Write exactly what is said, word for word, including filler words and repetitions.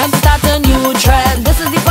Time to start a new trend. This is the